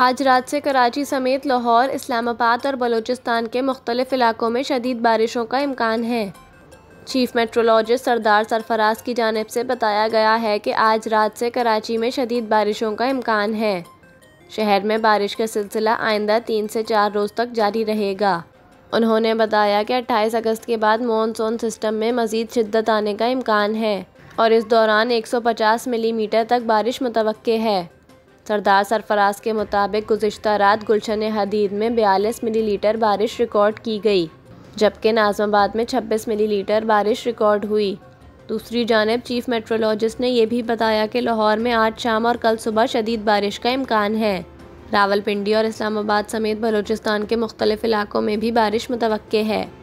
आज रात से कराची समेत लाहौर, इस्लामाबाद और बलूचिस्तान के मुख्तलिफ इलाकों में शदीद बारिशों का इम्कान है। चीफ मेट्रोलॉजिस्ट सरदार सरफराज की जानिब से बताया गया है कि आज रात से कराची में शदीद बारिशों का इम्कान है। शहर में बारिश का सिलसिला आइंदा 3 से 4 रोज़ तक जारी रहेगा। उन्होंने बताया कि 28 अगस्त के बाद मॉनसून सिस्टम में मज़ीद शिद्दत आने का इम्कान है और इस दौरान 150 मिलीमीटर तक बारिश मुतवक्के है। सरदार सरफराज के मुताबिक गुज़िश्ता रात गुलशन हदीद में 42 मिलीलीटर बारिश रिकॉर्ड की गई, जबकि नाज़िमाबाद में 26 मिलीलीटर बारिश रिकॉर्ड हुई। दूसरी जानब चीफ मेट्रोलॉजिस्ट ने यह भी बताया कि लाहौर में आज शाम और कल सुबह शदीद बारिश का इम्कान है। रावलपिंडी और इस्लामाबाद समेत बलूचिस्तान के मुख्तलिफ इलाकों में भी बारिश मुतवक्के है।